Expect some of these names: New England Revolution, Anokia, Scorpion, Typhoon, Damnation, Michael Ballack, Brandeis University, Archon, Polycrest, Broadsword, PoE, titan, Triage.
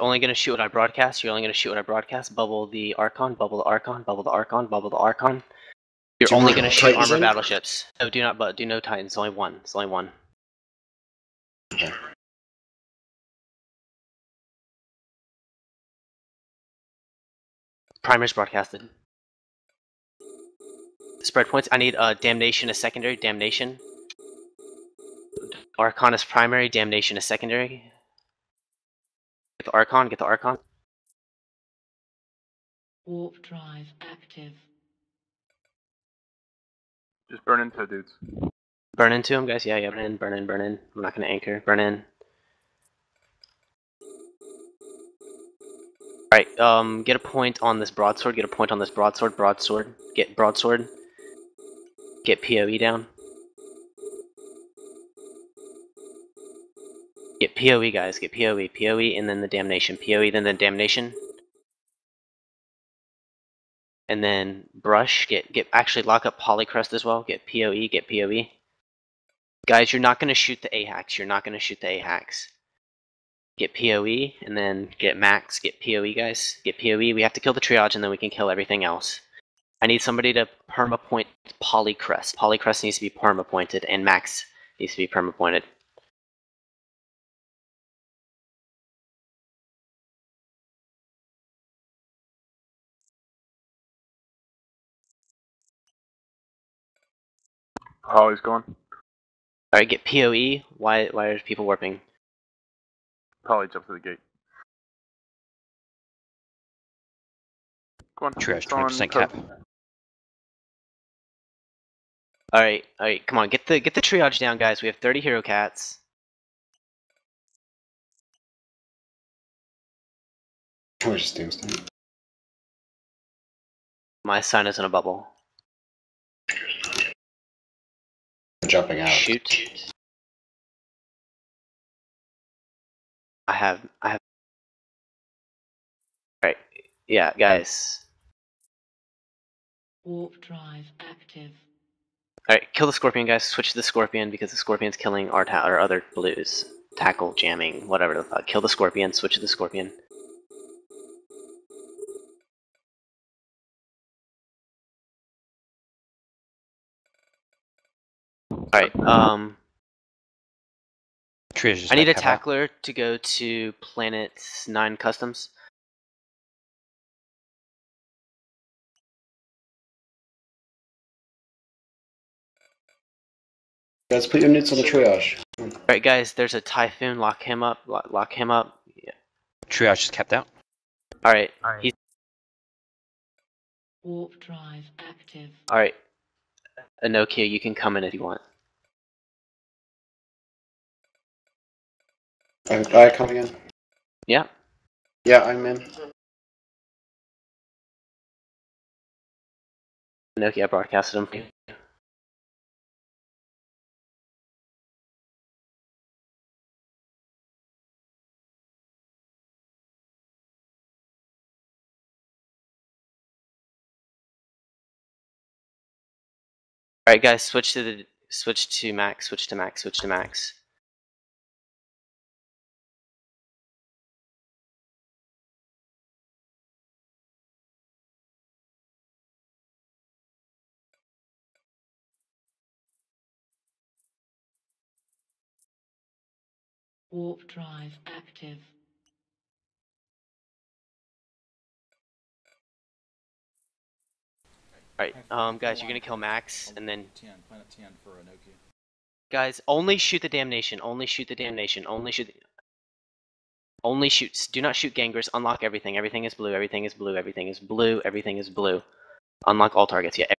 only going to shoot when I broadcast. You're only going to shoot when I broadcast. Bubble the Archon, bubble the Archon, bubble the Archon, bubble the Archon. You're only going to shoot armored battleships. No, do not, but do no Titans. It's only one. It's only one. Okay. Primary's broadcasted. Spread points. I need Damnation as secondary. Damnation. Archon is primary. Damnation is secondary. Get the Archon. Get the Archon. Warp drive active. Just burn into the dudes. Burn into them, guys. Yeah, yeah. Burn in. Burn in. Burn in. I'm not gonna anchor. Burn in. All right. Get a point on this broadsword. Get a point on this broadsword. Broadsword. Get broadsword. Get PoE down. Get PoE, guys. Get PoE. PoE, and then the damnation. PoE, then the damnation. And then brush. Get. Actually, lock up Polycrest as well. Get PoE. Get PoE. Guys, you're not going to shoot the A-hacks. You're not going to shoot the A-hacks. Get PoE, and then get max. Get PoE, guys. Get PoE. We have to kill the triage, and then we can kill everything else. I need somebody to perma-point Polycrest. Polycrest needs to be perma-pointed, and Max needs to be perma-pointed. Polly's gone. Alright, get PoE. Why are people warping? Polly jumped through the gate. Go on. Triage 20% cap. Alright, come on, get the triage down, guys. We have 30 hero cats. My sign is in a bubble. I'm jumping out. Shoot. I have. Alright, yeah, guys. Warp drive active. Alright, kill the Scorpion, guys. Switch to the Scorpion because the Scorpion's killing our other blues. Tackle, jamming, whatever the fuck. Kill the Scorpion, switch to the Scorpion. Alright, I need a tackler to go to Planet 9 Customs. Guys, put your nits on the triage. Alright guys, there's a Typhoon, lock him up, lock him up. Yeah. Triage is capped out. Alright, he's... Warp drive active. Alright, Anokia, you can come in if you want. Am I coming in? Yeah. Yeah, I'm in. Anokia, I broadcasted him. Alright guys, switch to max. Warp drive active. Alright, guys, you're gonna kill Max, and then... Planet 10 for Anokia. Guys, only shoot the Damnation, only shoot, do not shoot Gangers, unlock everything is blue, everything is blue, everything is blue, everything is blue. Unlock all targets, yeah,